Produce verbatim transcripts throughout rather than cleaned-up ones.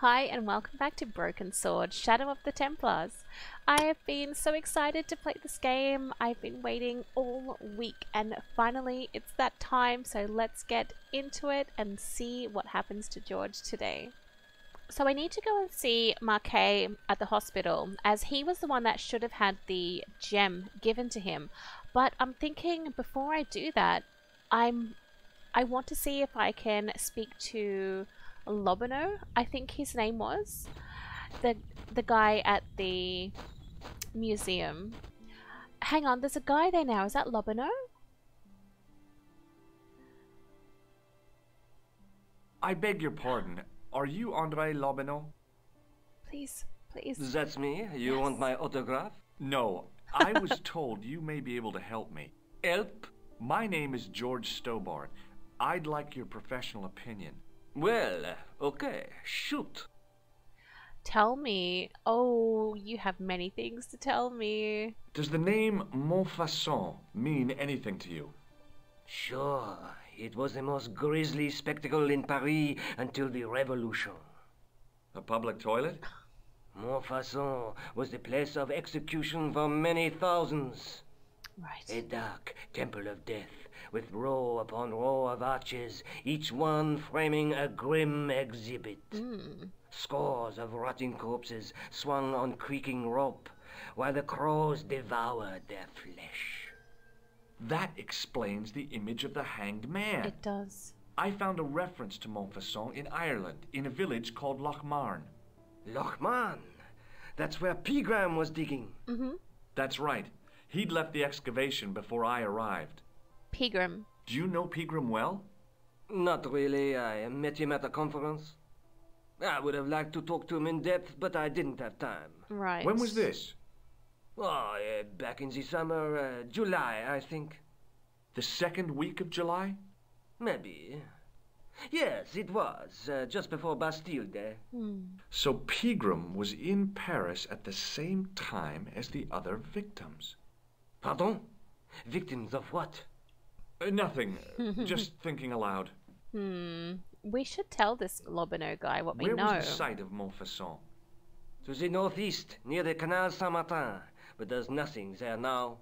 Hi and welcome back to Broken Sword Shadow of the Templars. I have been so excited to play this game. I've been waiting all week and finally it's that time, so let's get into it and see what happens to George today. So I need to go and see Marquet at the hospital, as he was the one that should have had the gem given to him. But I'm thinking before I do that, I'm I want to see if I can speak to Lobineau, I think his name was, the the guy at the museum. Hang on, there's a guy there now. Is that Lobineau? I beg your pardon. Are you André Lobineau? Please, please. That's me. You yes. want my autograph? No, I was told you may be able to help me. Help? My name is George Stobbart. I'd like your professional opinion. Well, okay, shoot. Tell me. Oh, you have many things to tell me. Does the name Montfaucon mean anything to you? Sure, it was the most grisly spectacle in Paris until the Revolution. A public toilet? Montfaucon was the place of execution for many thousands. Right. A dark temple of death, with row upon row of arches, each one framing a grim exhibit. Mm. Scores of rotting corpses swung on creaking rope, while the crows devoured their flesh. That explains the image of the hanged man. It does. I found a reference to Montfaucon in Ireland, in a village called Lochmarn. Lochmarn? That's where Pegram was digging. Mm-hmm. That's right. He'd left the excavation before I arrived. Pegram. Do you know Pegram well? Not really. I met him at a conference. I would have liked to talk to him in depth, but I didn't have time. Right. When was this? Oh, uh, back in the summer, uh, July, I think. The second week of July? Maybe. Yes, it was, uh, just before Bastille Day. Hmm. So Pegram was in Paris at the same time as the other victims. Pardon? Victims of what? Uh, nothing. Just thinking aloud. Hmm. We should tell this Lobineau guy what we know. Where was the site of Montfaucon? To the northeast, near the Canal Saint-Martin. But there's nothing there now.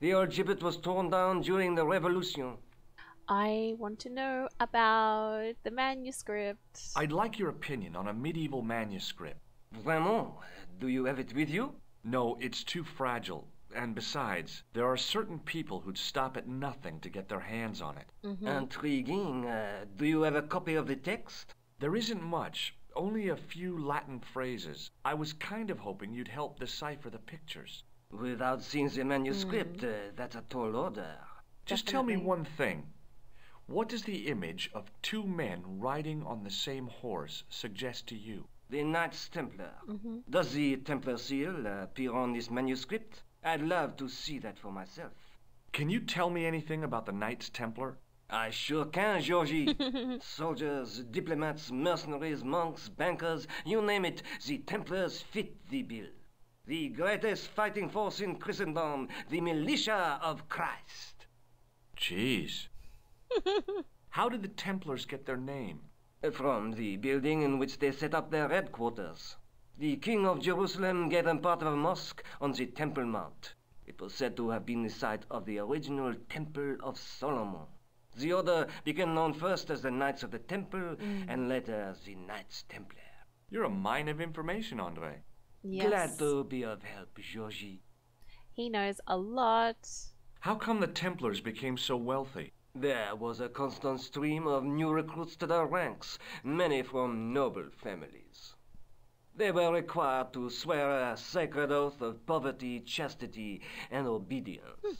The old gibbet was torn down during the Revolution. I want to know about the manuscript. I'd like your opinion on a medieval manuscript. Vraiment? Do you have it with you? No, it's too fragile. And besides, there are certain people who'd stop at nothing to get their hands on it. Mm-hmm. Intriguing. Uh, do you have a copy of the text? There isn't much, only a few Latin phrases. I was kind of hoping you'd help decipher the pictures. Without seeing the manuscript, mm. uh, that's a tall order. Just Definitely. Tell me one thing. What does the image of two men riding on the same horse suggest to you? The Knights Templar. Mm-hmm. Does the Templar seal appear on this manuscript? I'd love to see that for myself. Can you tell me anything about the Knights Templar? I sure can, Georgie. Soldiers, diplomats, mercenaries, monks, bankers, you name it, the Templars fit the bill. The greatest fighting force in Christendom, the militia of Christ. Jeez. How did the Templars get their name? From the building in which they set up their headquarters. The king of Jerusalem gave them part of a mosque on the Temple Mount. It was said to have been the site of the original Temple of Solomon. The order became known first as the Knights of the Temple mm. and later as the Knights Templar. You're a mine of information, André. Yes. Glad to be of help, Georgie. He knows a lot. How come the Templars became so wealthy? There was a constant stream of new recruits to their ranks, many from noble families. They were required to swear a sacred oath of poverty, chastity, and obedience. Hmm.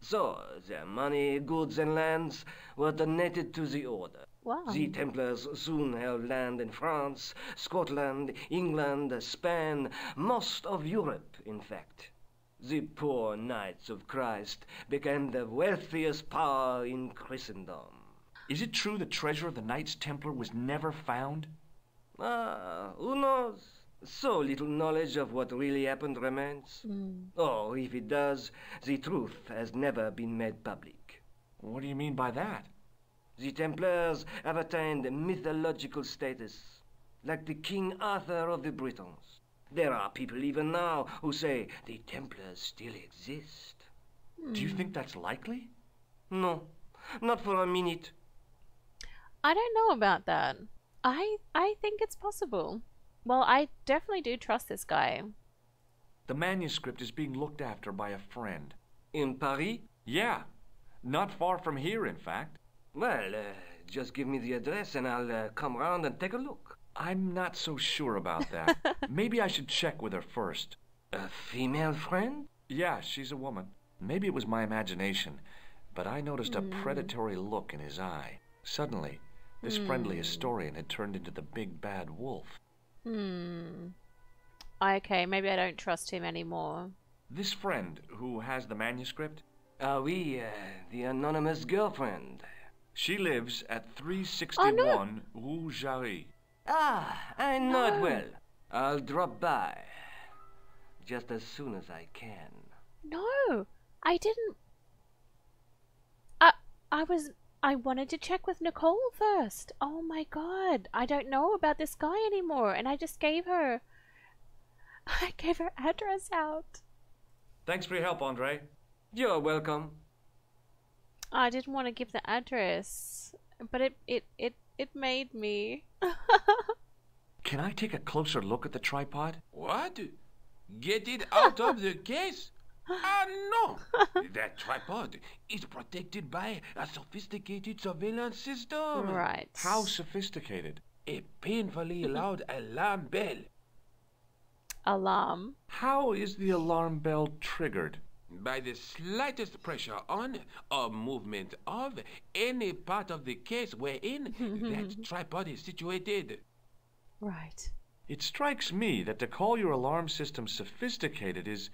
So, their money, goods, and lands were donated to the order. Wow. The Templars soon held land in France, Scotland, England, Spain, most of Europe, in fact. The poor Knights of Christ became the wealthiest power in Christendom. Is it true the treasure of the Knights Templar was never found? Ah, who knows? So little knowledge of what really happened remains. Mm. Or if it does, the truth has never been made public. What do you mean by that? The Templars have attained mythological status. like the King Arthur of the Britons. There are people even now who say the Templars still exist. Mm. Do you think that's likely? No, not for a minute. I don't know about that. I, I think it's possible. Well, I definitely do trust this guy. The manuscript is being looked after by a friend. In Paris? Yeah. Not far from here, in fact. Well, uh, just give me the address and I'll uh, come round and take a look. I'm not so sure about that. Maybe I should check with her first. A female friend? Yeah, she's a woman. Maybe it was my imagination, but I noticed mm. a predatory look in his eye. Suddenly, this mm. friendly historian had turned into the big bad wolf. Hmm. Okay, maybe I don't trust him anymore. This friend who has the manuscript? Ah, uh, we, uh, the anonymous girlfriend. She lives at three sixty-one oh, no. Rue Jarry. Ah, I know no. it well. I'll drop by just as soon as I can. No, I didn't. I, I was, I wanted to check with Nicole first. Oh my god, I don't know about this guy anymore, and I just gave her, I gave her address out. Thanks for your help, André. You're welcome. I didn't want to give the address, but it, it, it, it made me. Can I take a closer look at the tripod? What? Get it out of the case? Ah, no! That tripod is protected by a sophisticated surveillance system. Right. How sophisticated? A painfully loud alarm bell. Alarm? How is the alarm bell triggered? By the slightest pressure on or movement of any part of the case wherein that tripod is situated. Right. It strikes me that to call your alarm system sophisticated is,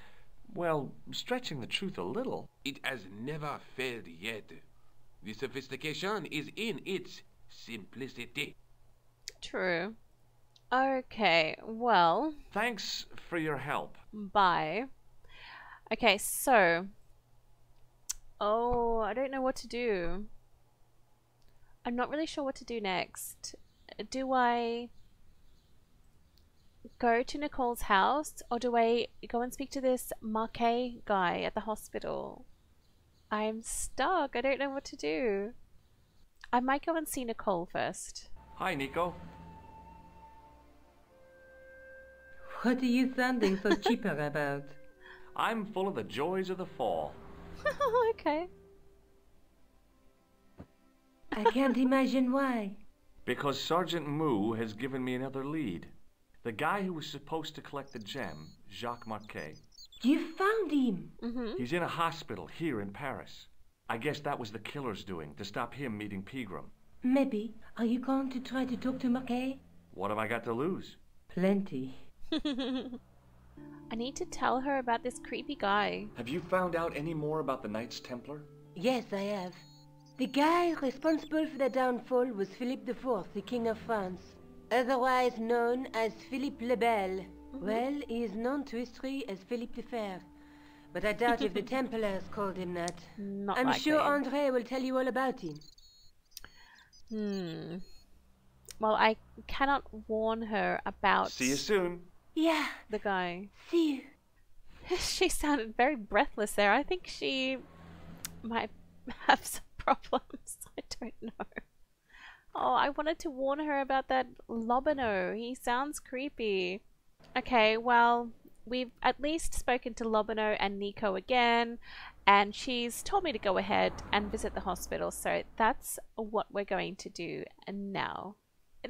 well, stretching the truth a little. It has never failed yet. The sophistication is in its simplicity. True. Okay, well... Thanks for your help. Bye. Okay, so... Oh, I don't know what to do. I'm not really sure what to do next. Do I... go to Nicole's house, or do I go and speak to this Marquet guy at the hospital? I'm stuck. I don't know what to do. I might go and see Nicole first. Hi, Nico. What are you sounding so cheaper about? I'm full of the joys of the fall. Okay. I can't imagine why. Because Sergeant Moo has given me another lead. The guy who was supposed to collect the gem, Jacques Marquet. You found him! Mm-hmm. He's in a hospital here in Paris. I guess that was the killer's doing, to stop him meeting Pegram. Maybe. Are you going to try to talk to Marquet? What have I got to lose? Plenty. I need to tell her about this creepy guy. Have you found out any more about the Knights Templar? Yes, I have. The guy responsible for their downfall was Philippe the Fourth, the King of France. Otherwise known as Philippe le Bel. Mm-hmm. Well, he is known to history as Philippe the Fair. But I doubt if the Templars called him that. Not I'm likely. Sure André will tell you all about him. Hmm. Well, I cannot warn her about... See you soon. Yeah. The guy. See you. She sounded very breathless there. I think she might have some problems. I don't know. Oh, I wanted to warn her about that Lobineau. He sounds creepy. Okay, well, we've at least spoken to Lobineau and Nico again, and she's told me to go ahead and visit the hospital, so that's what we're going to do now.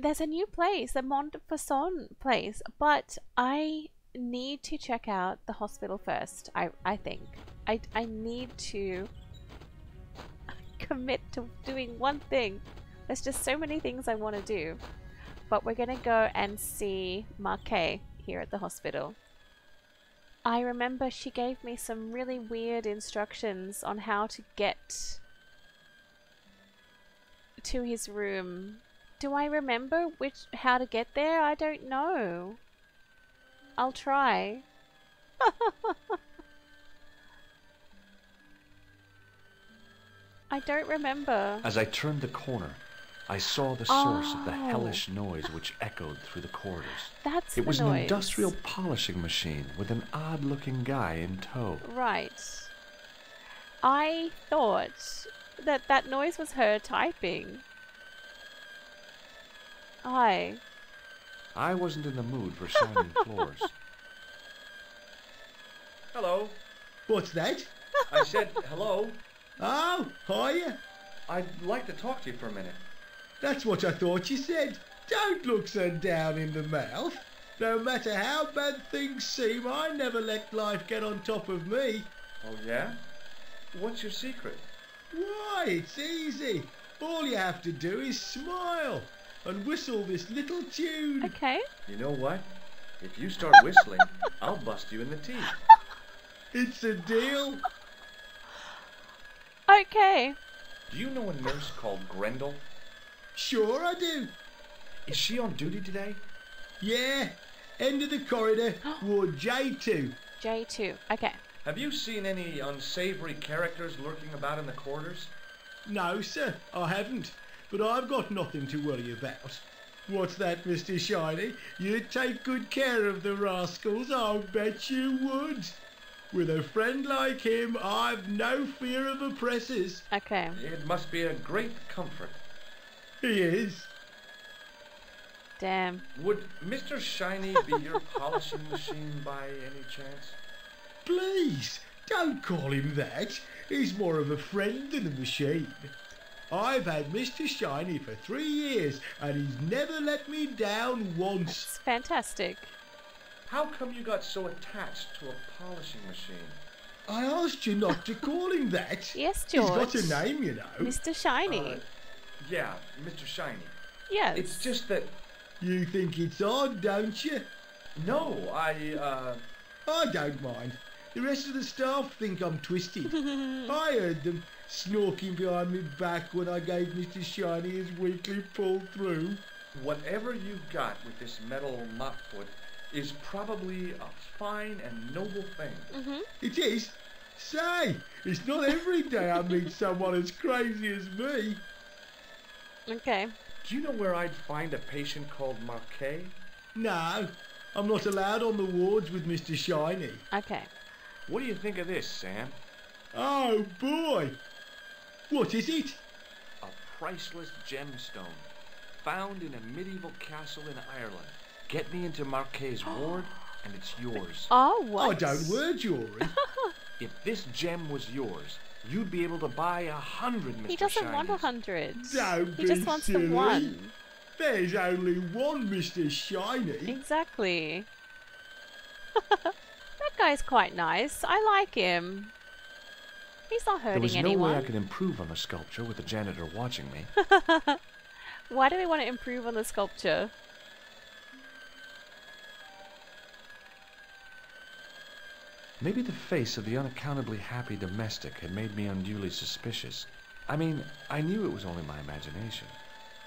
There's a new place, the Montfaucon place, but I need to check out the hospital first, I, I think. I, I need to commit to doing one thing. There's just so many things I want to do. But we're going to go and see Marquet here at the hospital. I remember she gave me some really weird instructions on how to get to his room. Do I remember which how to get there? I don't know. I'll try. I don't remember. As I turned the corner, I saw the source oh. of the hellish noise which echoed through the corridors. That's It was the noise. an industrial polishing machine with an odd-looking guy in tow. Right. I thought that that noise was her typing. I... I wasn't in the mood for shining floors. Hello. What's that? I said hello. Oh, hiya. I'd like to talk to you for a minute. That's what I thought you said. Don't look so down in the mouth. No matter how bad things seem, I never let life get on top of me. Oh, yeah? What's your secret? Why, it's easy. All you have to do is smile and whistle this little tune. Okay. You know what? If you start whistling, I'll bust you in the teeth. It's a deal. Okay. Do you know a nurse called Grendel? Sure I do. Is she on duty today? Yeah. End of the corridor, ward J two. J two. Okay. Have you seen any unsavory characters lurking about in the corridors? No, sir, I haven't. But I've got nothing to worry about. What's that, Mister Shiny? You'd take good care of the rascals, I'll bet you would. With a friend like him, I've no fear of oppressors. Okay. It must be a great comfort. He is. Damn. Would Mister Shiny be your polishing machine by any chance? Please, don't call him that. He's more of a friend than a machine. I've had Mister Shiny for three years, and he's never let me down once. That's fantastic. How come you got so attached to a polishing machine? I asked you not to call him that. Yes, George. He's got a name, you know. Mister Shiny. Uh, yeah, Mister Shiny. Yes. It's just that... You think it's odd, don't you? No, I, uh... I don't mind. The rest of the staff think I'm twisted. I heard them snorking behind me back when I gave Mister Shiny his weekly pull-through. Whatever you've got with this metal mop-foot is probably a fine and noble thing. Mm-hmm. It is. Say, it's not every day I meet someone as crazy as me. Okay. Do you know where I'd find a patient called Marquet? No, I'm not allowed on the wards with Mister Shiny. Okay. What do you think of this, Sam? Oh, boy! What is it? A priceless gemstone found in a medieval castle in Ireland. Get me into Marquet's ward, and it's yours. Oh, what? I don't word Jory. If this gem was yours, you'd be able to buy a hundred, Mister Shinies. He doesn't Shinies. want a hundred. Don't he be just wants silly. the one. There's only one Mister Shiny. Exactly. That guy's quite nice. I like him. He's not hurting anyone. There was no anyone. way I could improve on the sculpture with the janitor watching me. Why do they want to improve on the sculpture? Maybe the face of the unaccountably happy domestic had made me unduly suspicious. I mean, I knew it was only my imagination,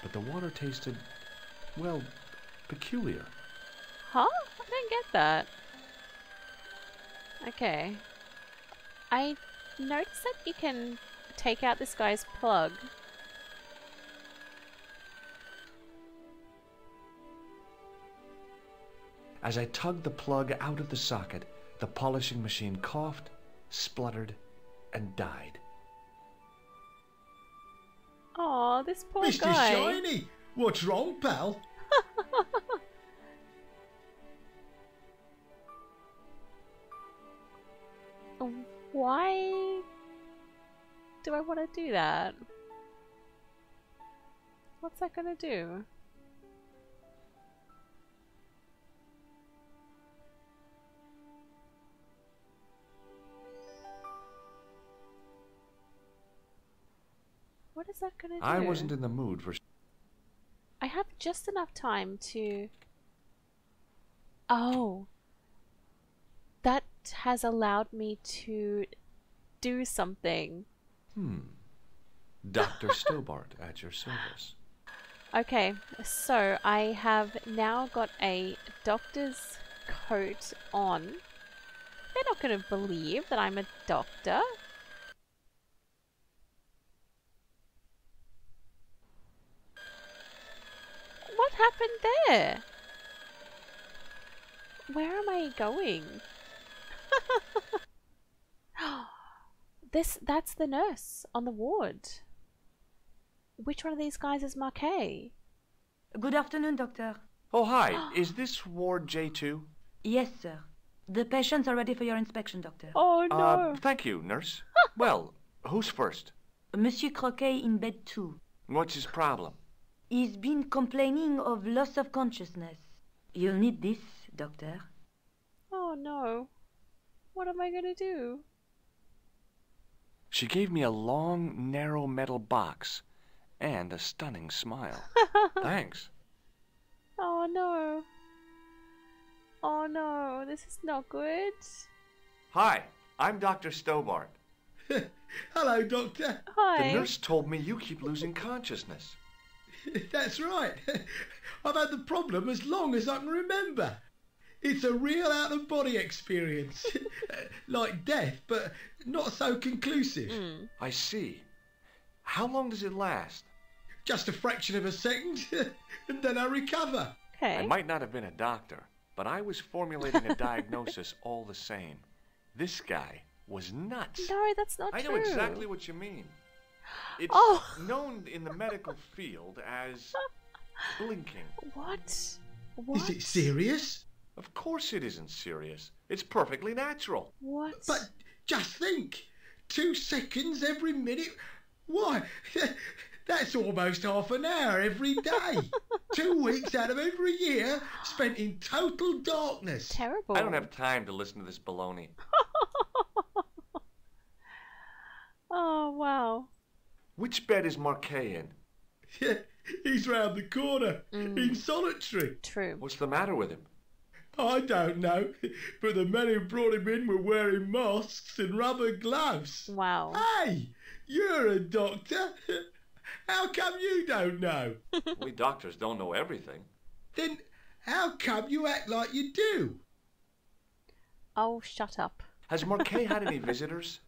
but the water tasted, well, peculiar. Huh? I didn't get that. Okay. I... notice that you can take out this guy's plug. As I tugged the plug out of the socket, the polishing machine coughed, spluttered, and died. Aw, this poor Mister guy. Mister Shiny, what's wrong, pal? Why do I want to do that? What's that gonna do? What is that gonna do? I wasn't in the mood for... I have just enough time to... Oh. That has allowed me to do something. Hmm. Doctor Stobbart at your service. Okay, so I have now got a doctor's coat on. They're not gonna believe that I'm a doctor. What happened there? Where am I going? This, that's the nurse on the ward. Which one of these guys is Marquet? Good afternoon, doctor. Oh, hi. Is this ward J two? Yes, sir. The patients are ready for your inspection, doctor. Oh, no. Uh, thank you, nurse. Well, who's first? Monsieur Croquet in bed two. What's his problem? He's been complaining of loss of consciousness. You'll need this, doctor. Oh, no. What am I going to do? She gave me a long, narrow metal box and a stunning smile. Thanks. Oh, no. Oh, no. This is not good. Hi, I'm Doctor Stobbart. Hello, doctor. Hi. The nurse told me you keep losing consciousness. That's right. I've had the problem as long as I can remember. It's a real out-of-body experience. Like death, but not so conclusive. Mm. I see. How long does it last? Just a fraction of a second, and then I recover. Okay. I might not have been a doctor, but I was formulating a diagnosis all the same. This guy was nuts. No, that's not I true. I know exactly what you mean. It's oh. known in the medical field as blinking. What? What? Is it serious? Of course it isn't serious. It's perfectly natural. What? But just think. Two seconds every minute. Why? That's almost half an hour every day. Two weeks out of every year spent in total darkness. Terrible. I don't have time to listen to this baloney. Oh, wow. Which bed is Marquet in? Yeah, he's round the corner, mm. in solitary. True. What's the matter with him? I don't know, but the men who brought him in were wearing masks and rubber gloves. Wow. Hey, you're a doctor. How come you don't know? We doctors don't know everything. Then how come you act like you do? Oh, shut up. Has Marquet had any visitors?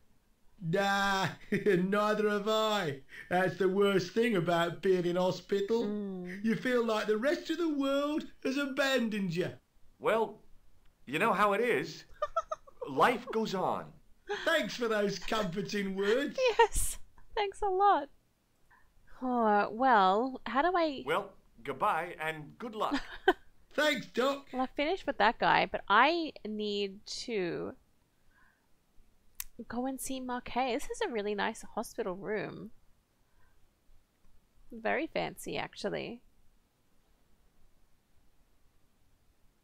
Nah, neither have I. That's the worst thing about being in hospital. Mm. You feel like the rest of the world has abandoned you. Well, you know how it is. Life goes on. Thanks for those comforting words. Yes, thanks a lot. Oh, well, how do I... Well, goodbye and good luck. Thanks, Doc. Well, I finished with that guy, but I need to... go and see Marquet. This is a really nice hospital room. Very fancy, actually.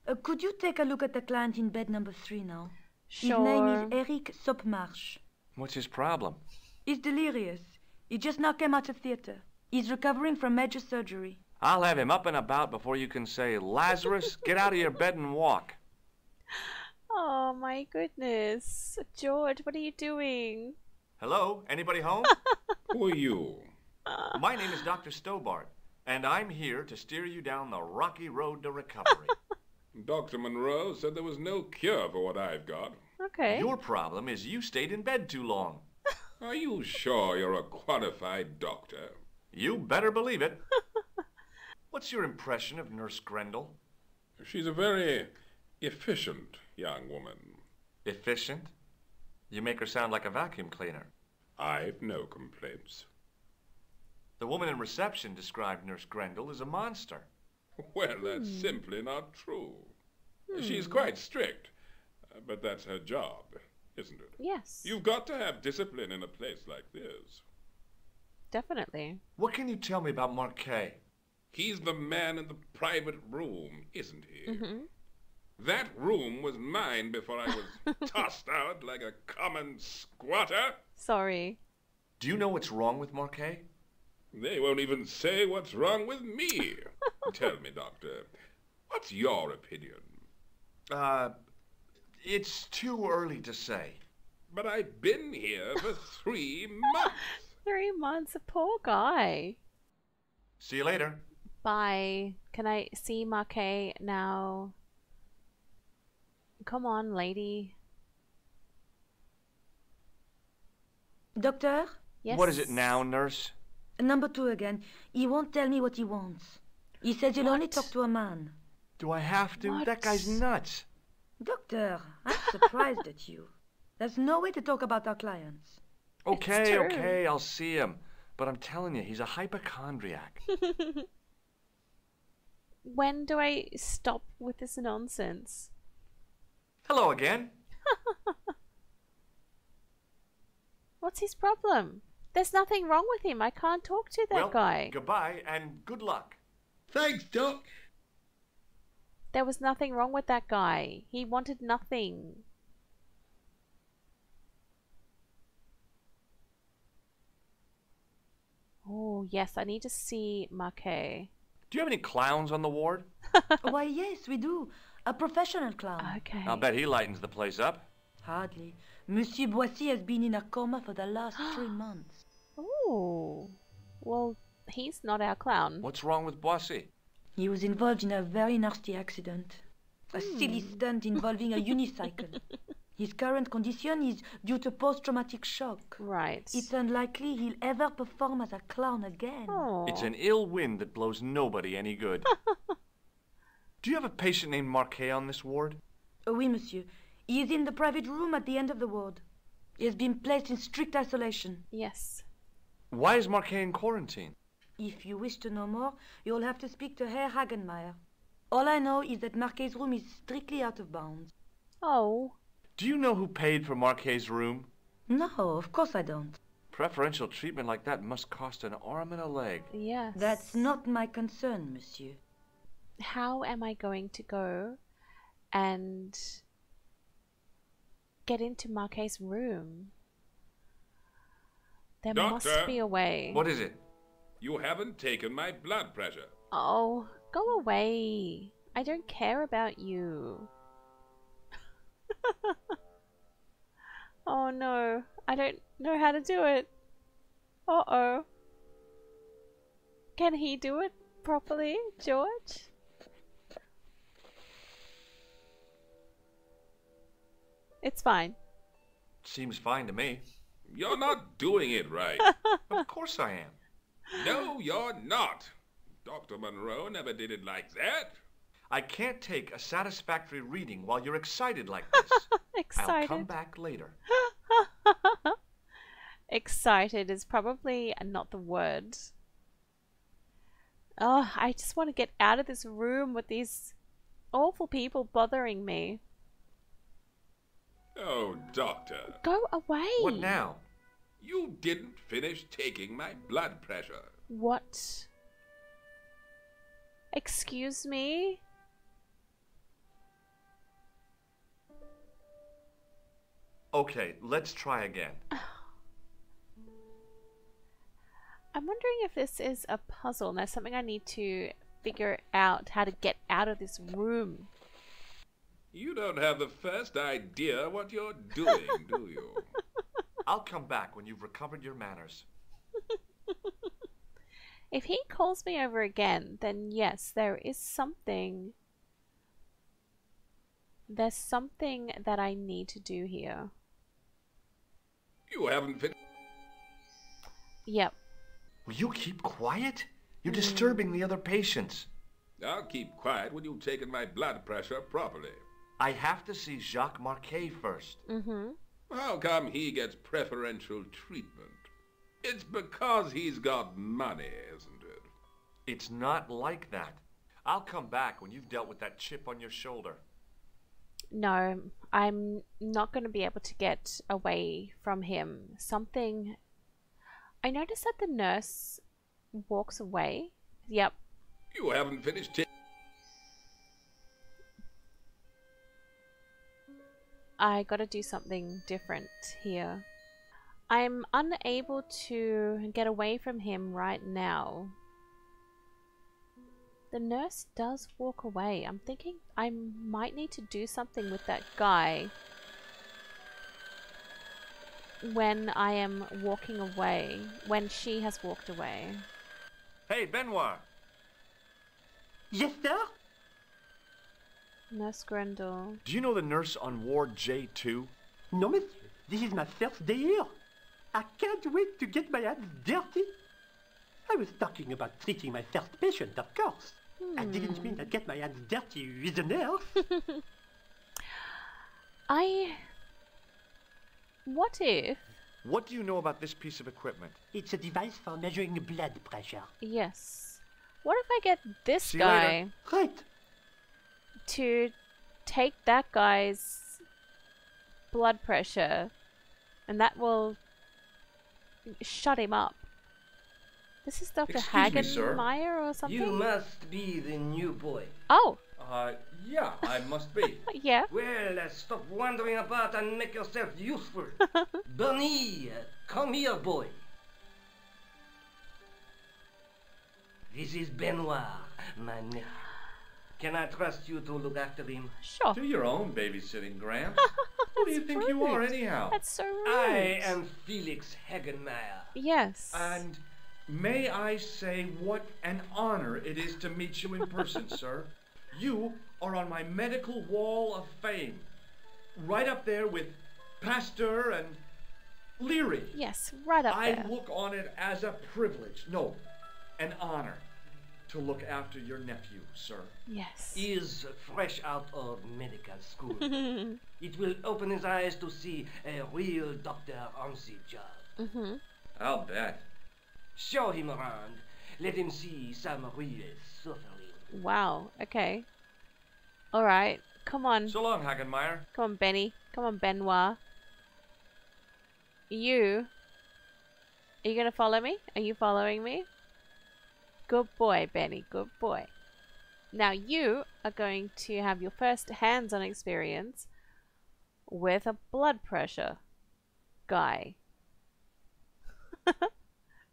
Uh, could you take a look at the client in bed number three now? Sure. His name is Eric Sopmarsh. What's his problem? He's delirious. He just now came out of theatre. He's recovering from major surgery. I'll have him up and about before you can say, Lazarus, get out of your bed and walk. Oh, my goodness. George, what are you doing? Hello? Anybody home? Who are you? Uh, my name is Doctor Stobbart, and I'm here to steer you down the rocky road to recovery. Doctor Monroe said there was no cure for what I've got. Okay. Your problem is you stayed in bed too long. Are you sure you're a qualified doctor? You better believe it. What's your impression of Nurse Grendel? She's a very... efficient young woman. Efficient? You make her sound like a vacuum cleaner. I've no complaints. The woman in reception described Nurse Grendel as a monster. Well, that's mm. simply not true. Mm. She's quite strict, but that's her job, isn't it? Yes. You've got to have discipline in a place like this. Definitely. What can you tell me about Marquet? He's the man in the private room, isn't he? Mm-hmm. That room was mine before I was tossed out like a common squatter. Sorry. Do you know what's wrong with Marquet? They won't even say what's wrong with me. Tell me, doctor, what's your opinion? Uh, it's too early to say. But I've been here for three months. Three months, a poor guy. See you later. Bye. Can I see Marquet now? Come on, lady. Doctor? Yes? What is it now, nurse? Number two again. He won't tell me what he wants. He said you'll only talk to a man. Do I have to? What? That guy's nuts. Doctor, I'm surprised at you. There's no way to talk about our clients. Okay, okay, I'll see him. But I'm telling you, he's a hypochondriac. When do I stop with this nonsense? Hello again. What's his problem? There's nothing wrong with him. I can't talk to that well, guy. Goodbye and good luck. Thanks, Doc. There was nothing wrong with that guy. He wanted nothing. Oh, yes. I need to see Marquet. Do you have any clowns on the ward? Why, yes, we do. A professional clown. Okay. I'll bet he lightens the place up. Hardly. Monsieur Boissy has been in a coma for the last three months. Oh. Well, he's not our clown. What's wrong with Boissy? He was involved in a very nasty accident. A mm. silly stunt involving a unicycle. His current condition is due to post-traumatic shock. Right. It's unlikely he'll ever perform as a clown again. Oh. It's an ill wind that blows nobody any good. Do you have a patient named Marquet on this ward? Oui, monsieur. He is in the private room at the end of the ward. He has been placed in strict isolation. Yes. Why is Marquet in quarantine? If you wish to know more, you'll have to speak to Herr Hagenmeier. All I know is that Marquet's room is strictly out of bounds. Oh. Do you know who paid for Marquet's room? No, of course I don't. Preferential treatment like that must cost an arm and a leg. Yes. That's not my concern, monsieur. How am I going to go and get into Marquet's room? There Doctor, must be a way. What is it? You haven't taken my blood pressure. Oh, go away. I don't care about you. Oh no, I don't know how to do it. Uh-oh. Can he do it properly, George? It's fine. Seems fine to me. You're not doing it right. Of course I am. No, you're not. Doctor Monroe never did it like that. I can't take a satisfactory reading while you're excited like this. Excited. I'll come back later. Excited is probably not the word. Oh, I just want to get out of this room with these awful people bothering me. Oh, Doctor. Go away. What now? You didn't finish taking my blood pressure. What? Excuse me? Okay, let's try again. I'm wondering if this is a puzzle and there's something I need to figure out how to get out of this room. You don't have the first idea what you're doing, do you? I'll come back when you've recovered your manners. If he calls me over again, then yes, there is something. There's something that I need to do here. You haven't finished. Yep. Will you keep quiet? You're mm. disturbing the other patients. I'll keep quiet when you've taken my blood pressure properly. I have to see Jacques Marquet first. Mm-hmm. How come he gets preferential treatment? It's because he's got money, isn't it? It's not like that. I'll come back when you've dealt with that chip on your shoulder. No, I'm not going to be able to get away from him. Something... I noticed that the nurse walks away. Yep. You haven't finished it. I gotta do something different here. I'm unable to get away from him right now. The nurse does walk away. I'm thinking I might need to do something with that guy when I am walking away, when she has walked away. Hey, Benoit! Yes, sir? Nurse Grendel. Do you know the nurse on Ward J two? No, monsieur. This is my first day here. I can't wait to get my hands dirty. I was talking about treating my first patient, of course. Hmm. I didn't mean I'd get my hands dirty with an elf. I... What if... What do you know about this piece of equipment? It's a device for measuring blood pressure. Yes. What if I get this See guy... Right. To take that guy's blood pressure, and that will shut him up. This is Doctor Hagenmeier or something? You must be the new boy. Oh! Uh, yeah, I must be. Yeah. Well, uh, stop wandering about and make yourself useful. Bernie, uh, come here, boy. This is Benoit, my nephew. Can I trust you to look after him? Sure. Do your own babysitting, Graham. Who do you think rude. you are, anyhow? That's so rude. I am Felix Hagenmeier. Yes. And... May I say what an honor it is to meet you in person, sir. You are on my medical wall of fame. Right up there with Pasteur and Leary. Yes, right up I there. I look on it as a privilege, no, an honor, to look after your nephew, sir. Yes. He is fresh out of medical school. It will open his eyes to see a real doctor on the job. Mm-hmm. I'll bet. Show him around. Let him see some real suffering. Wow. Okay. All right. Come on. So long, Hagenmeier. Come on, Benny. Come on, Benoit. You. Are you gonna follow me? Are you following me? Good boy, Benny. Good boy. Now you are going to have your first hands-on experience with a blood pressure guy.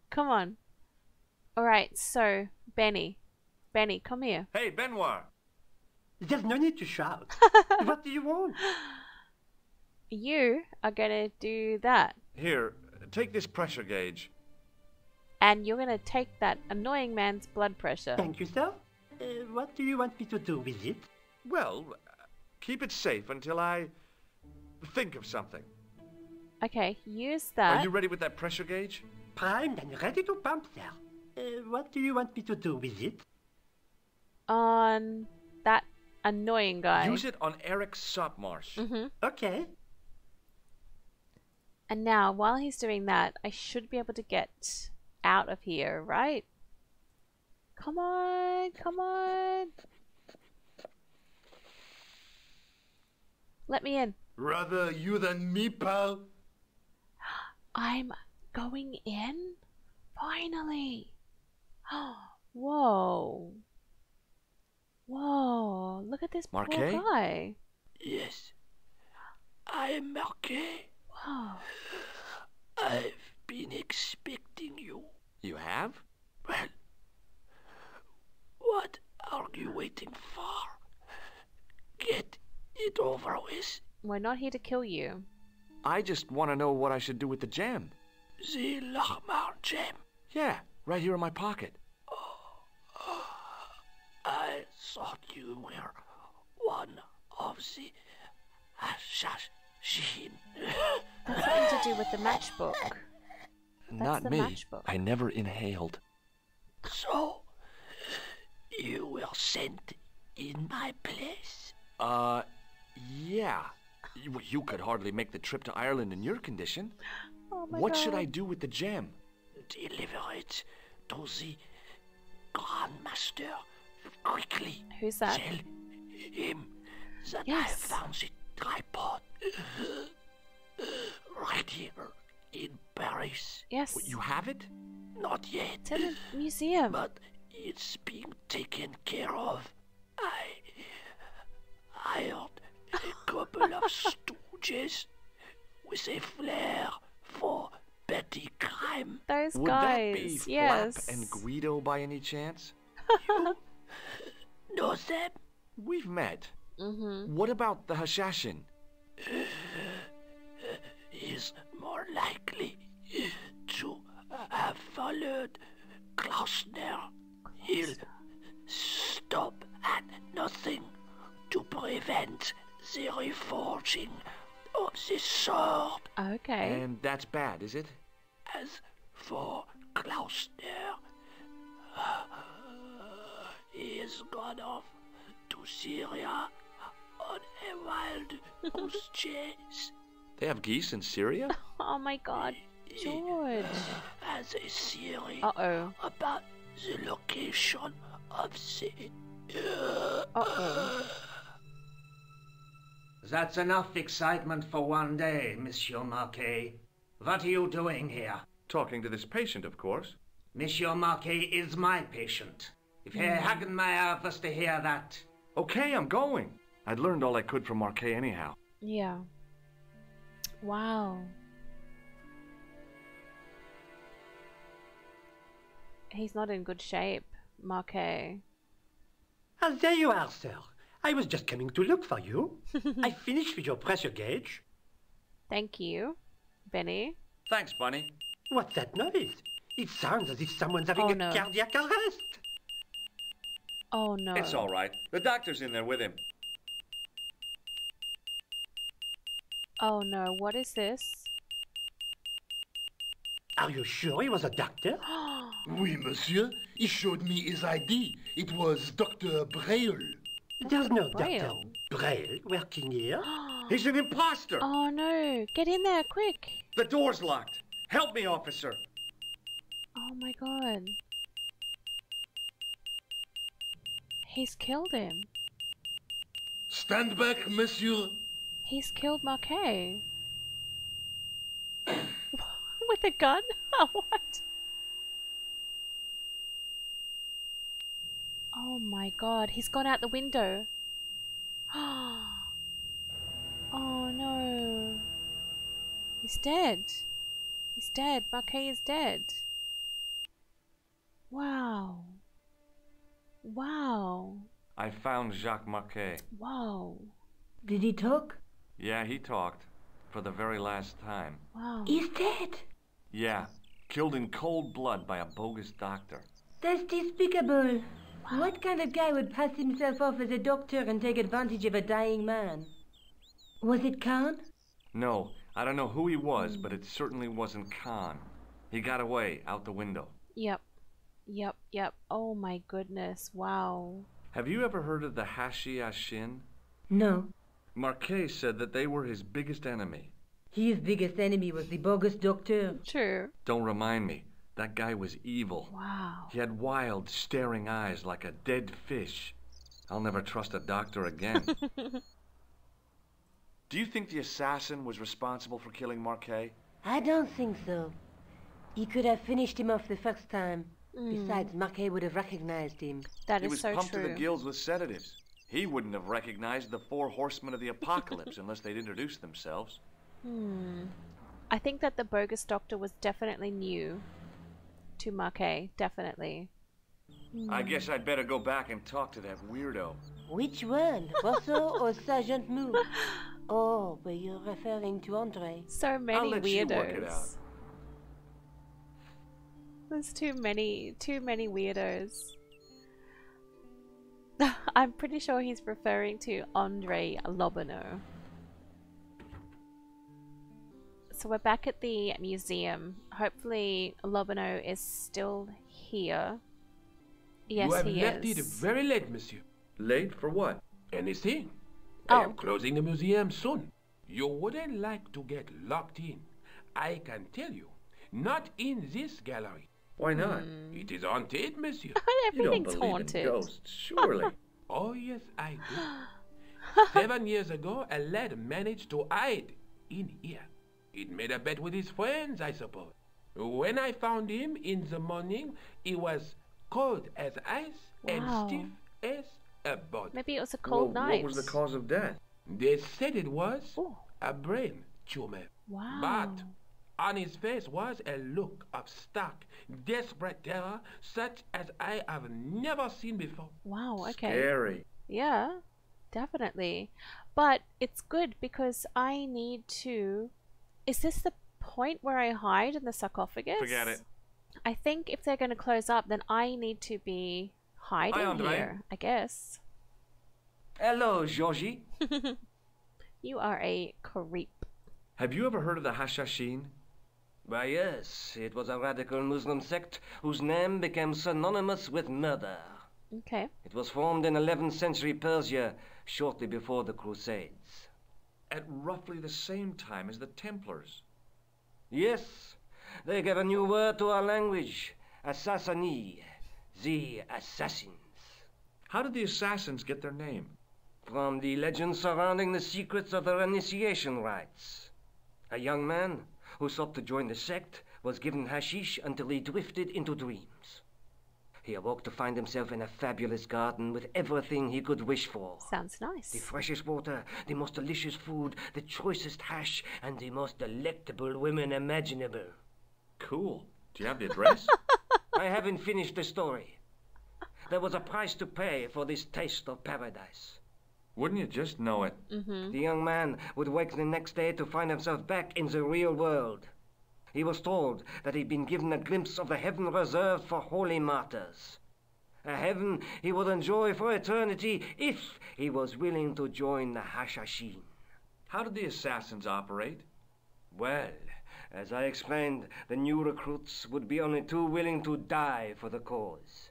Come on. Alright, so, Benny. Benny, come here. Hey, Benoit. There's no need to shout. What do you want? You are gonna do that. Here, take this pressure gauge. And you're gonna take that annoying man's blood pressure. Thank you, sir. Uh, what do you want me to do with it? Well, uh, keep it safe until I think of something. Okay, use that. Are you ready with that pressure gauge? Primed and ready to pump, sir. Uh, what do you want me to do with it? On that annoying guy. Use it on Eric Sopmarsh. Mm-hmm. Okay. And now, while he's doing that, I should be able to get out of here, right? Come on, come on. Let me in. Rather you than me, pal. I'm... Going in? Finally! Oh, whoa. Whoa, look at this Marquet? Poor guy. Yes, I am Marquet. Wow. I've been expecting you. You have? Well, what are you waiting for? Get it over with. We're not here to kill you. I just want to know what I should do with the gem. The Lochmarn gem. Yeah, right here in my pocket. Oh, oh, I thought you were one of the Hashashin. Nothing to do with the matchbook. That's Not the me. Matchbook. I never inhaled. So, you were sent in my place? Uh, yeah. You, you could hardly make the trip to Ireland in your condition. Oh what God. should I do with the gem? Deliver it to the Grand Master quickly. Who's that? Tell him that yes. I found the tripod right here in Paris. Yes. You have it? Not yet. It's in a museum. But it's being taken care of. I hired a couple of stooges with a flair for petty crime. Those Would guys, that be Flap yes. and Guido by any chance? You know them? We've met. Mm-hmm. What about the Hashashin? Uh, uh, he's more likely to have followed Klausner. He'll stop at nothing to prevent the reforging of the sword. Okay. And that's bad, is it? As for Klausner, uh, he is has gone off to Syria on a wild goose chase. They have geese in Syria? Oh my god, George. As a theory Uh-oh. about the location of the... Uh-oh. That's enough excitement for one day, Monsieur Marquet. What are you doing here? Talking to this patient, of course. Monsieur Marquet is my patient. If Herr Hagenmeier was to hear that... Okay, I'm going. I'd learned all I could from Marquet anyhow. Yeah. Wow. He's not in good shape, Marquet. Oh, there you are, sir. I was just coming to look for you. I finished with your pressure gauge. Thank you, Benny. Thanks, Bunny. What's that noise? It sounds as if someone's having oh, a no. cardiac arrest. Oh, no. It's all right. The doctor's in there with him. Oh, no. What is this? Are you sure he was a doctor? Oui, monsieur. He showed me his I D. It was Doctor Brayel. There's no Brayel. Doctor Brayel working here. He's an imposter. Oh, no. Get in there, quick. The door's locked. Help me, officer. Oh, my God. He's killed him. Stand back, monsieur. He's killed Marquet. With a gun? What? Oh my god, he's gone out the window. Oh no. He's dead. He's dead. Marquet is dead. Wow. Wow. I found Jacques Marquet. Wow. Did he talk? Yeah, he talked. For the very last time. Wow. He's dead? Yeah. Killed in cold blood by a bogus doctor. That's despicable. Wow. What kind of guy would pass himself off as a doctor and take advantage of a dying man? Was it Khan? No. I don't know who he was, but it certainly wasn't Khan. He got away, out the window. Yep. Yep, yep. Oh my goodness. Wow. Have you ever heard of the Hashashin? No. Marquet said that they were his biggest enemy. His biggest enemy was the bogus doctor. True. Don't remind me. That guy was evil. Wow. He had wild, staring eyes like a dead fish. I'll never trust a doctor again. Do you think the assassin was responsible for killing Marquet? I don't think so. He could have finished him off the first time. Mm. Besides, Marquet would have recognized him. That is so true. He was pumped to the gills with sedatives. He wouldn't have recognized the four horsemen of the apocalypse unless they'd introduced themselves. Hmm. I think that the bogus doctor was definitely new to Marquet, definitely. Mm. I guess I'd better go back and talk to that weirdo. Which one? Rosso or Sergeant Moo? Oh, but you're referring to André. So many I'll let weirdos. You work it out. There's too many, too many weirdos. I'm pretty sure he's referring to André Lobineau. So we're back at the museum. Hopefully Lobineau is still here. Yes, he is. You have left it very late, monsieur. Late for what? Anything. Oh. I am closing the museum soon. You wouldn't like to get locked in. I can tell you. Not in this gallery. Why not? Mm. It is haunted, monsieur. Everything's haunted. You don't believe in ghosts, surely. Oh, yes, I do. Seven years ago, a lad managed to hide in here. He'd made a bet with his friends, I suppose. When I found him in the morning, he was cold as ice wow. and stiff as a board. Maybe it was a cold well, night. What was the cause of death? They said it was Ooh. a brain tumor. Wow. But on his face was a look of stark, desperate terror, such as I have never seen before. Wow, okay. Scary. Yeah, definitely. But it's good because I need to... Is this the point where I hide in the sarcophagus? Forget it. I think if they're going to close up, then I need to be hiding Hi, here, I guess. Hello, Georgie. You are a creep. Have you ever heard of the Hashashin? Why, yes, it was a radical Muslim sect whose name became synonymous with murder. Okay. It was formed in eleventh century Persia, shortly before the Crusades. At roughly the same time as the Templars. Yes. They gave a new word to our language. Assassini. The Assassins. How did the Assassins get their name? From the legends surrounding the secrets of their initiation rites. A young man who sought to join the sect was given hashish until he drifted into dreams. He awoke to find himself in a fabulous garden with everything he could wish for. Sounds nice. The freshest water, the most delicious food, the choicest hash, and the most delectable women imaginable. Cool. Do you have the address? I haven't finished the story. There was a price to pay for this taste of paradise. Wouldn't you just know it? Mm-hmm. The young man would wake the next day to find himself back in the real world. He was told that he'd been given a glimpse of the heaven reserved for holy martyrs. A heaven he would enjoy for eternity if he was willing to join the Hashashin. How did the Assassins operate? Well, as I explained, the new recruits would be only too willing to die for the cause.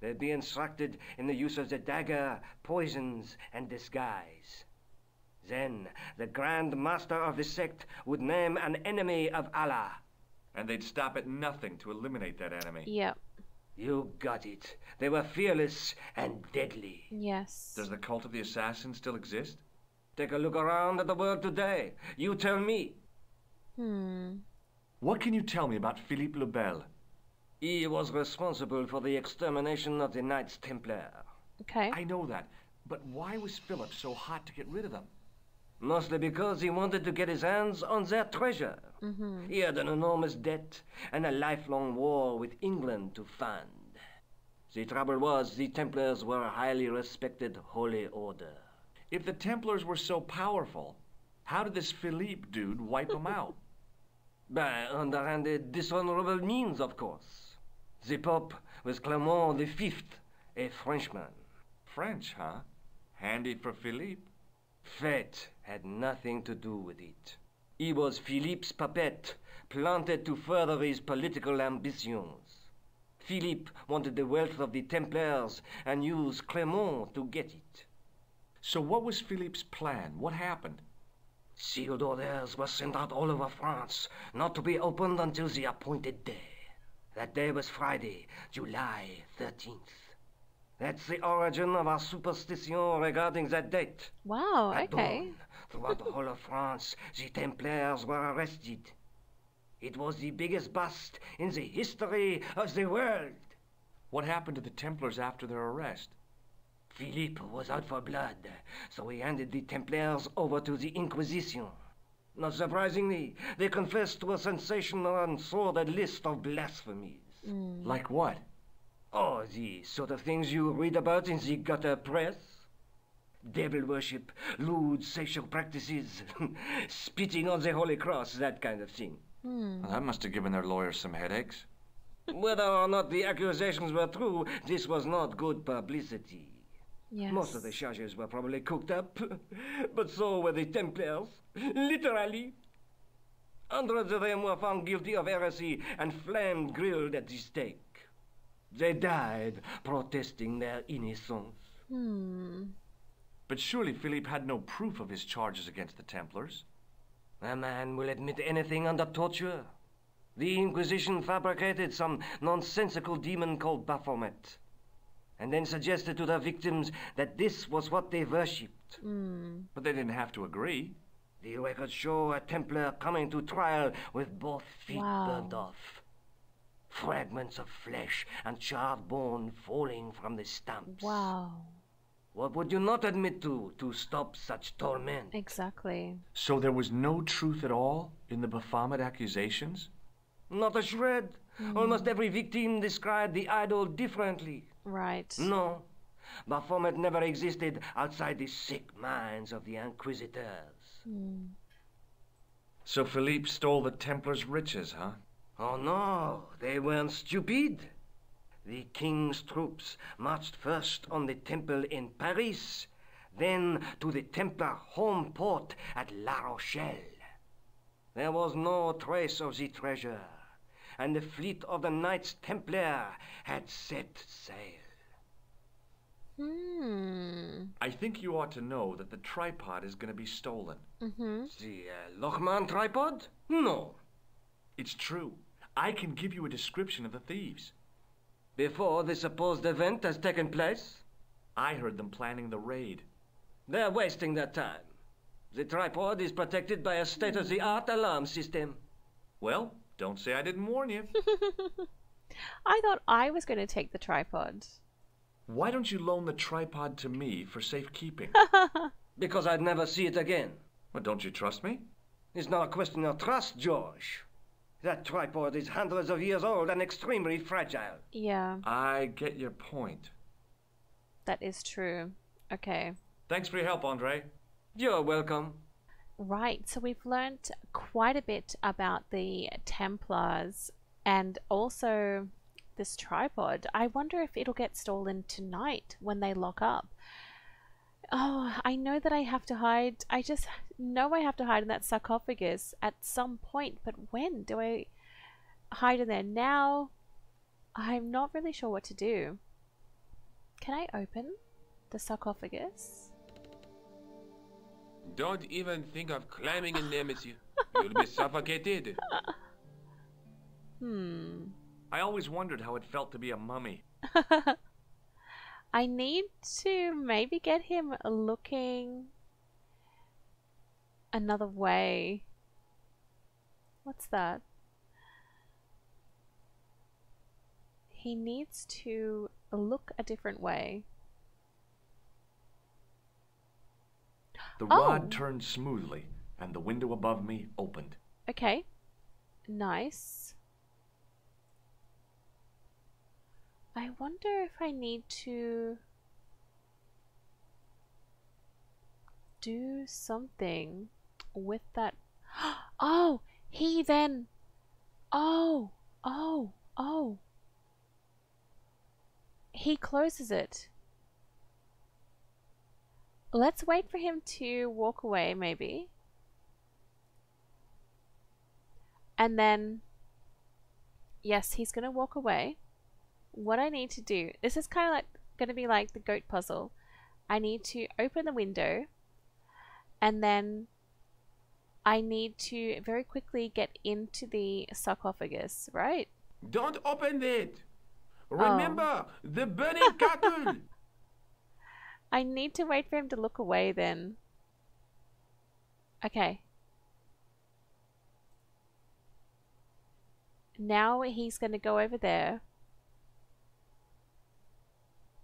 They'd be instructed in the use of the dagger, poisons, and disguise. Then the Grand Master of the sect would name an enemy of Allah. And they'd stop at nothing to eliminate that enemy. Yep. You got it. They were fearless and deadly. Yes. Does the cult of the Assassin still exist? Take a look around at the world today. You tell me. Hmm. What can you tell me about Philippe le Bel? He was responsible for the extermination of the Knights Templar. Okay. I know that, but why was Philip so hot to get rid of them? Mostly because he wanted to get his hands on their treasure. Mm-hmm. He had an enormous debt and a lifelong war with England to fund. The trouble was the Templars were a highly respected holy order. If the Templars were so powerful, how did this Philippe dude wipe them out? By underhanded, dishonorable means, of course. The Pope was Clement the Fifth, a Frenchman. French, huh? Handy for Philippe. Fate had nothing to do with it. He was Philippe's puppet, planted to further his political ambitions. Philippe wanted the wealth of the Templars and used Clement to get it. So what was Philippe's plan? What happened? Sealed orders were sent out all over France, not to be opened until the appointed day. That day was Friday, July thirteenth. That's the origin of our superstition regarding that date. Wow, At okay. Dawn, throughout the whole of France, the Templars were arrested. It was the biggest bust in the history of the world. What happened to the Templars after their arrest? Philippe was out for blood, so he handed the Templars over to the Inquisition. Not surprisingly, they confessed to a sensational and sordid list of blasphemies. Mm. Like what? Oh, the sort of things you read about in the gutter press. Devil worship, lewd sexual practices, spitting on the Holy Cross, that kind of thing. Mm. Well, that must have given their lawyers some headaches. Whether or not the accusations were true, this was not good publicity. Yes. Most of the charges were probably cooked up, but so were the Templars, literally. Hundreds of them were found guilty of heresy and flamed grilled at the stake. They died protesting their innocence. Hmm. But surely Philippe had no proof of his charges against the Templars. A man will admit anything under torture. The Inquisition fabricated some nonsensical demon called Baphomet, and then suggested to their victims that this was what they worshipped. Mm. But they didn't have to agree. The records show a Templar coming to trial with both feet wow. burned off. Fragments of flesh and charred bone falling from the stumps. Wow. What would you not admit to, to stop such torment? Exactly. So there was no truth at all in the Baphomet accusations? Not a shred. Mm. Almost every victim described the idol differently. Right. No. Baphomet never existed outside the sick minds of the Inquisitors. Mm. So Philippe stole the Templars' riches, huh? Oh, no. They weren't stupid. The king's troops marched first on the temple in Paris, then to the Templar home port at La Rochelle. There was no trace of the treasure, and the fleet of the Knights Templar had set sail. Hmm. I think you ought to know that the tripod is going to be stolen. Mm-hmm. The uh, Lochmarn tripod? No. It's true. I can give you a description of the thieves. Before the supposed event has taken place? I heard them planning the raid. They're wasting their time. The tripod is protected by a state-of-the-art alarm system. Well, don't say I didn't warn you. I thought I was going to take the tripod. Why don't you loan the tripod to me for safekeeping? Because I'd never see it again. Well, don't you trust me? It's not a question of trust, George. That tripod is hundreds of years old and extremely fragile. Yeah. I get your point. That is true. Okay. Thanks for your help, André. You're welcome. Right, so we've learnt quite a bit about the Templars and also this tripod. I wonder if it'll get stolen tonight when they lock up. Oh, I know that I have to hide. I just know I have to hide in that sarcophagus at some point, but when do I hide in there now? I'm not really sure what to do. Can I open the sarcophagus? Don't even think of climbing in there, monsieur. You'll be suffocated. Hmm. I always wondered how it felt to be a mummy. I need to maybe get him looking another way. What's that? He needs to look a different way. The oh. rod turned smoothly, and the window above me opened. Okay. Nice. I wonder if I need to do something with that. Oh, he then. Oh, oh, oh. He closes it. Let's wait for him to walk away, maybe. And then, yes, he's going to walk away. What I need to do, this is kind of like going to be like the goat puzzle. I need to open the window and then I need to very quickly get into the sarcophagus, right? Don't open it! Remember, oh. the burning cattle! I need to wait for him to look away then. Okay. Now he's going to go over there.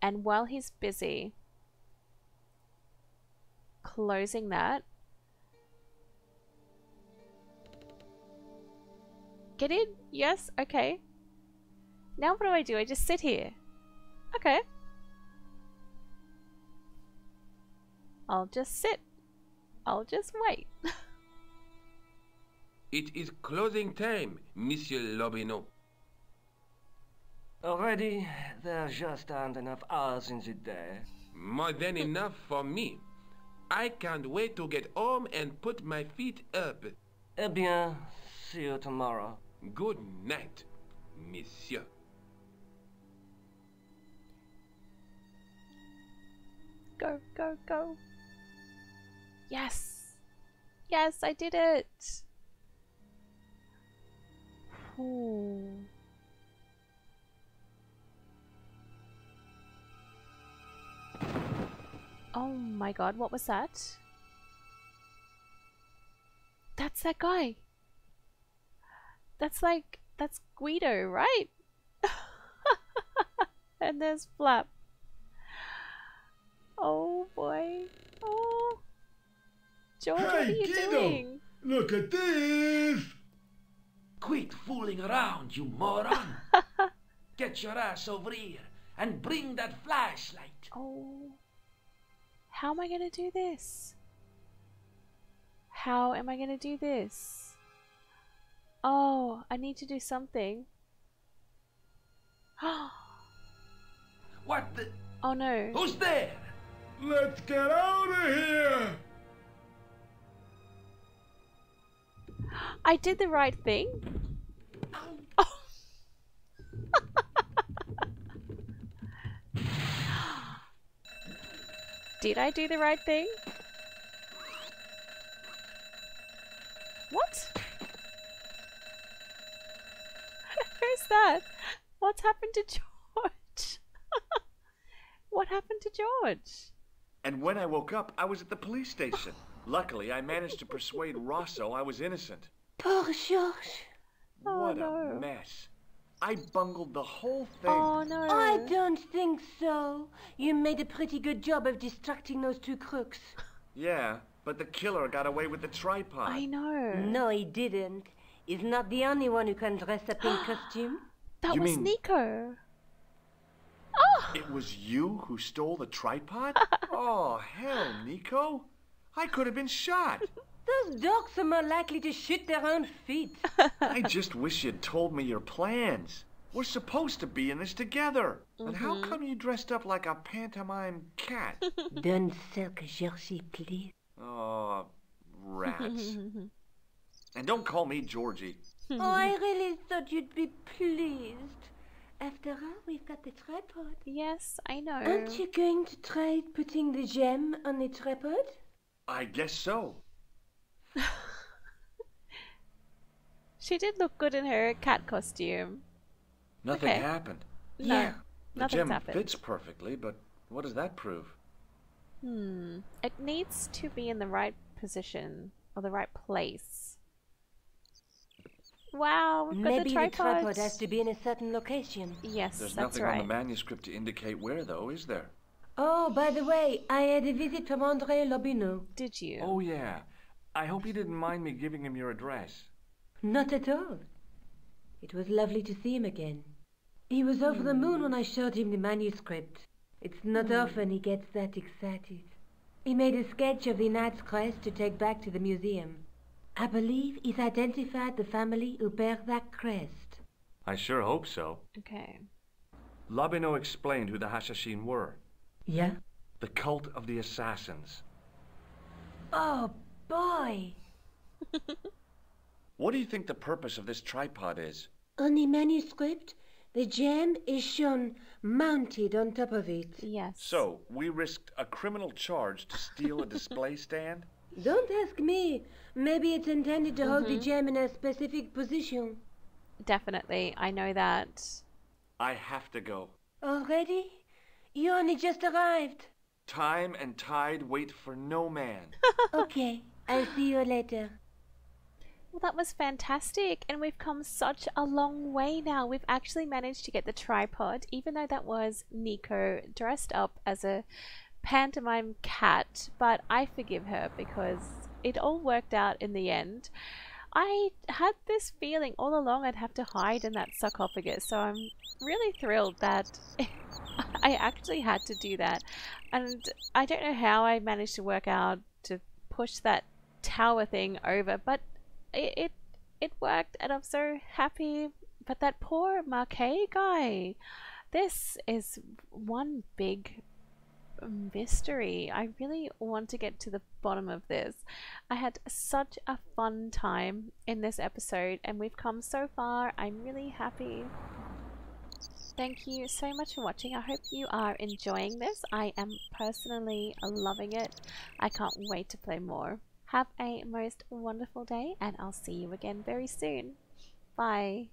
And while he's busy closing that, get in? Yes? Okay. Now what do I do? I just sit here. Okay. I'll just sit. I'll just wait. It is closing time, Monsieur Lobineau. Already, there just aren't enough hours in the day. More than enough for me. I can't wait to get home and put my feet up. Eh bien, see you tomorrow. Good night, monsieur. Go, go, go. Yes. Yes, I did it. Ooh. Oh my god, what was that? That's that guy. That's like, that's Guido, right? And there's Flap. Oh boy. Oh. George, hey, what are you Guido. doing? Look at this! Quit fooling around, you moron! Get your ass over here and bring that flashlight! Oh. How am I gonna do this? How am I gonna do this? Oh, I need to do something. What the? Oh no. Who's there? Let's get out of here! I did the right thing. Oh. Did I do the right thing? What? Who's that? What's happened to George? What happened to George? And when I woke up, I was at the police station. Luckily, I managed to persuade Rosso I was innocent. Poor George. What oh, no. a mess. I bungled the whole thing. Oh, no. I don't think so. You made a pretty good job of distracting those two crooks. Yeah, but the killer got away with the tripod. I know. No, he didn't. He's not the only one who can dress up in costume. That you was mean... Nico. Oh! It was you who stole the tripod? Oh, hell, Nico. I could have been shot. Those dogs are more likely to shoot their own feet. I just wish you'd told me your plans. We're supposed to be in this together. Mm-hmm. And how come you dressed up like a pantomime cat? Don't sulk, Georgie, please. Oh, rats. And don't call me Georgie. Oh, I really thought you'd be pleased. After all, we've got the tripod. Yes, I know. Aren't you going to try putting the gem on the tripod? I guess so. She did look good in her cat costume. Nothing okay. happened. No, yeah. nothing happened. The gem fits perfectly, but what does that prove? Hmm. It needs to be in the right position or the right place. Wow, we've Maybe got the tripod. Maybe the tripod has to be in a certain location. Yes, There's that's nothing right. on the manuscript to indicate where, though, is there? Oh, by the way, I had a visit from André Lobineau. Did you? Oh, yeah. I hope you didn't mind me giving him your address. Not at all. It was lovely to see him again. He was over mm. the moon when I showed him the manuscript. It's not mm. often he gets that excited. He made a sketch of the Knights crest to take back to the museum. I believe he's identified the family who bear that crest. I sure hope so. Okay. Lobineau explained who the Hashashin were. Yeah? The cult of the assassins. Oh, boy! What do you think the purpose of this tripod is? On the manuscript, the gem is shown mounted on top of it. Yes. So, we risked a criminal charge to steal a display stand? Don't ask me. Maybe it's intended to mm-hmm. hold the gem in a specific position. Definitely, I know that. I have to go. Already? You only just arrived. Time and tide wait for no man. Okay. I'll see you later. Well, that was fantastic, and we've come such a long way now. We've actually managed to get the tripod, even though that was Nico dressed up as a pantomime cat, but I forgive her because it all worked out in the end. I had this feeling all along I'd have to hide in that sarcophagus, so I'm really thrilled that I actually had to do that. And I don't know how I managed to work out to push that tower thing over, but it it, it worked, and I'm so happy. But that poor Marquet guy, this is one big mystery. I really want to get to the bottom of this. I had such a fun time in this episode, and we've come so far. I'm really happy. Thank you so much for watching. I hope you are enjoying this. I am personally loving it. I can't wait to play more. Have a most wonderful day, and I'll see you again very soon. Bye.